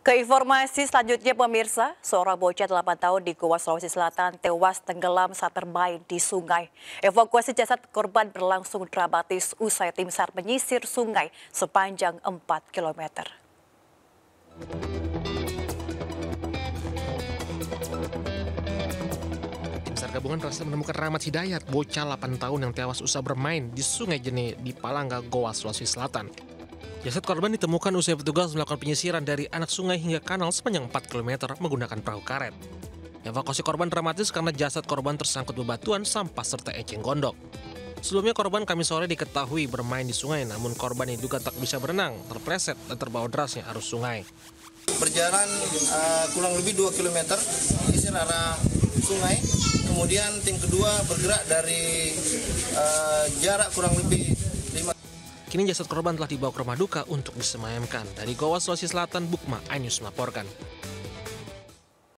Ke informasi selanjutnya pemirsa, seorang bocah 8 tahun di Gowa, Sulawesi Selatan tewas tenggelam saat terbaring di sungai. Evakuasi jasad korban berlangsung dramatis usai tim SAR menyisir sungai sepanjang 4 km. Tim SAR gabungan berhasil menemukan Rahmat Hidayat, bocah 8 tahun yang tewas usai bermain di Sungai Jene di Palangga, Gowa, Sulawesi Selatan. Jasad korban ditemukan usai petugas melakukan penyisiran dari anak sungai hingga kanal sepanjang 4 km menggunakan perahu karet. Evakuasi korban dramatis karena jasad korban tersangkut bebatuan, sampah, serta eceng gondok. Sebelumnya korban Kamis sore diketahui bermain di sungai, namun korban diduga tak bisa berenang, terpleset, dan terbawa derasnya arus sungai. Berjalan kurang lebih 2 km menyisir arah sungai, kemudian tim kedua bergerak dari jarak kurang lebih. Kini jasad korban telah dibawa ke rumah duka untuk disemayamkan. Dari Gowa, Sulawesi Selatan, Bukma, iNews melaporkan.